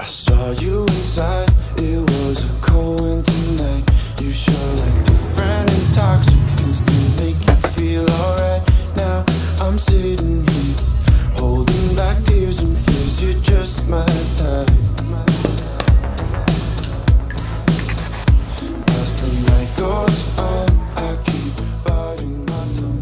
I saw you inside, it was a cold winter night. You sure like the friend intoxicants to make you feel alright. Now I'm sitting here, holding back tears and fears. You're just my type. As the night goes on, I keep biting my tongue.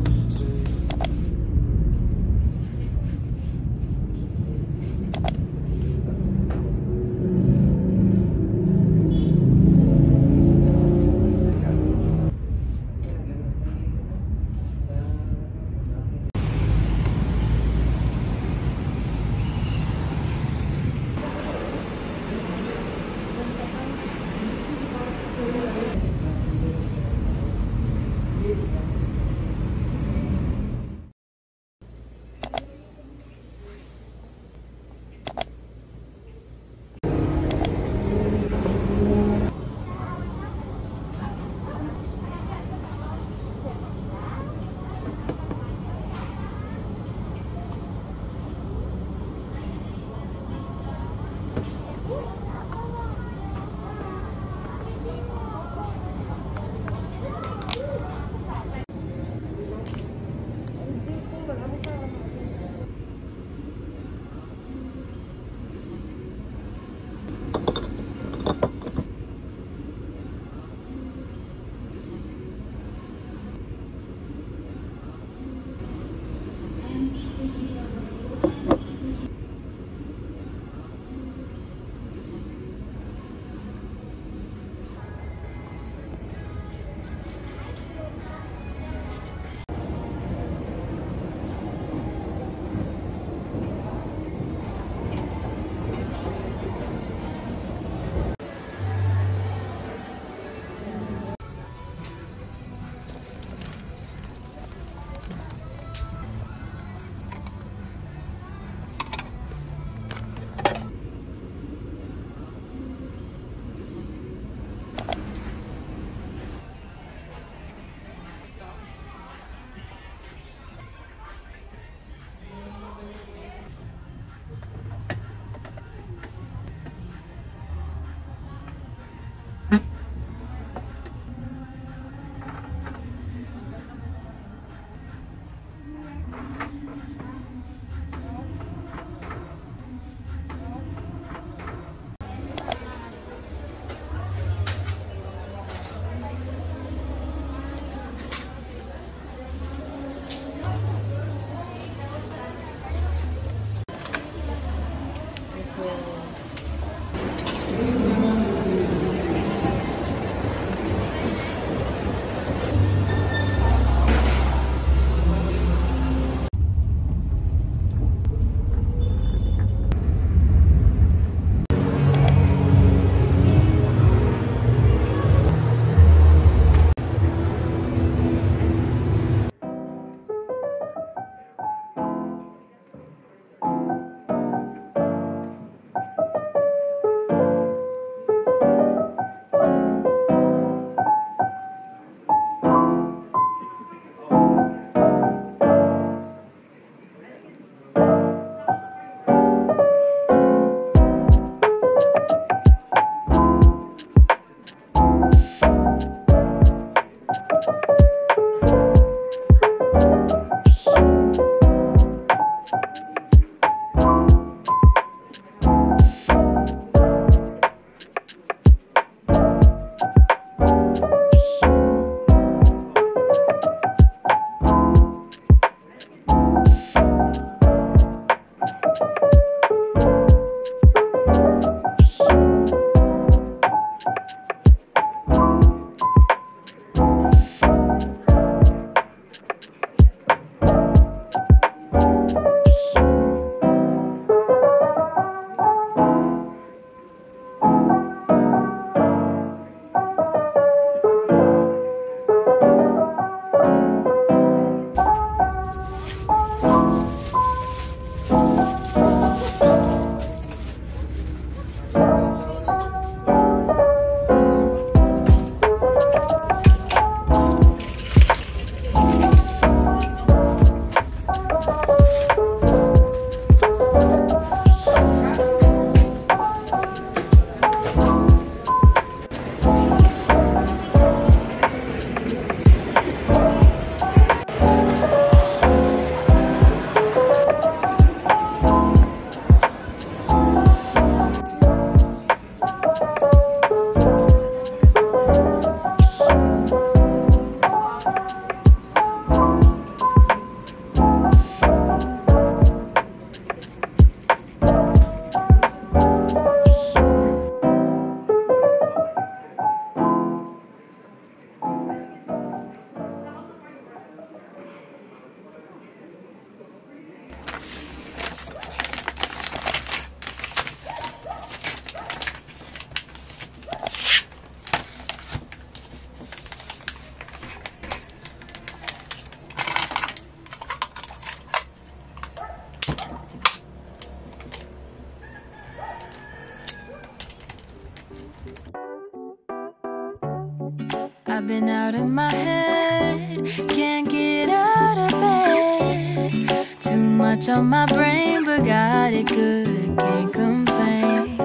I've been out of my head, can't get out of bed. Too much on my brain, but got it good, can't complain.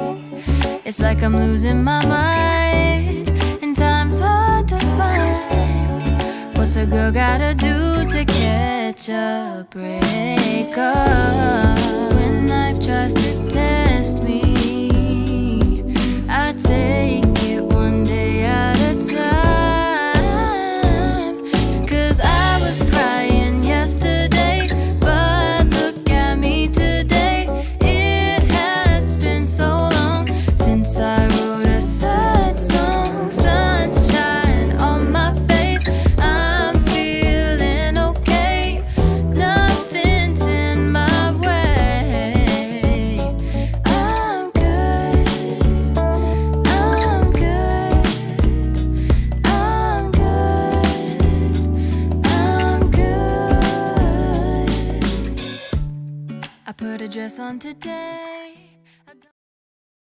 It's like I'm losing my mind, and time's hard to find. What's a girl gotta do to catch a break? Oh, when life tries to test me, I take it one day at a time. 'Cause I was crying yesterday, but look at me today. It has been so long since I wrote a sad song. Sunshine on my face, I'm feeling okay. Nothing's in my way. I'm good, I'm good, I'm good, I'm good. I put a dress on today.